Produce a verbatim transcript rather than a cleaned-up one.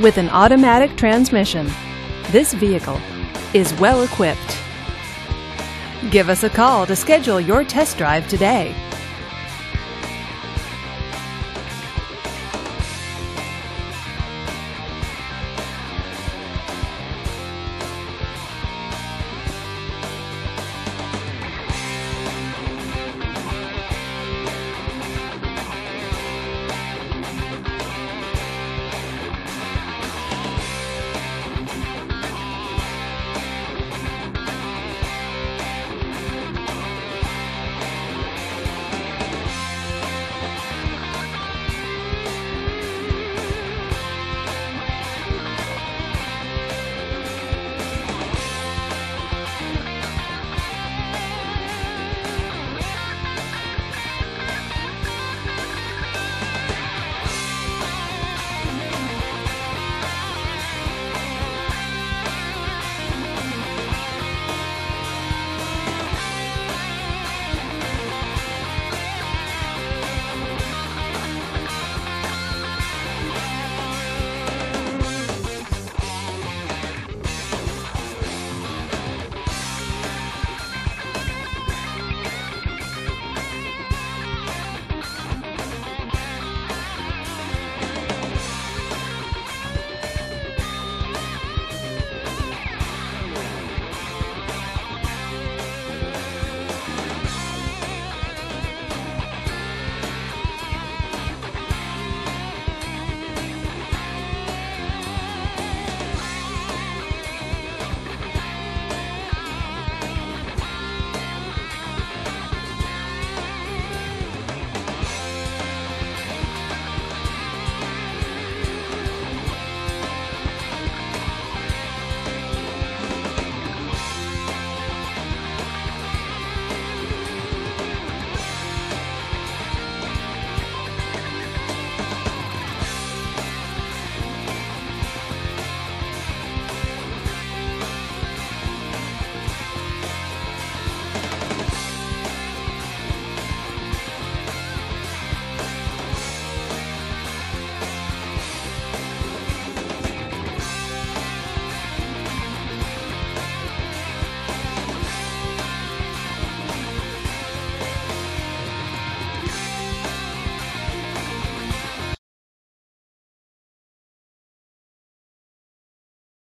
with an automatic transmission. This vehicle is well equipped. Give us a call to schedule your test drive today.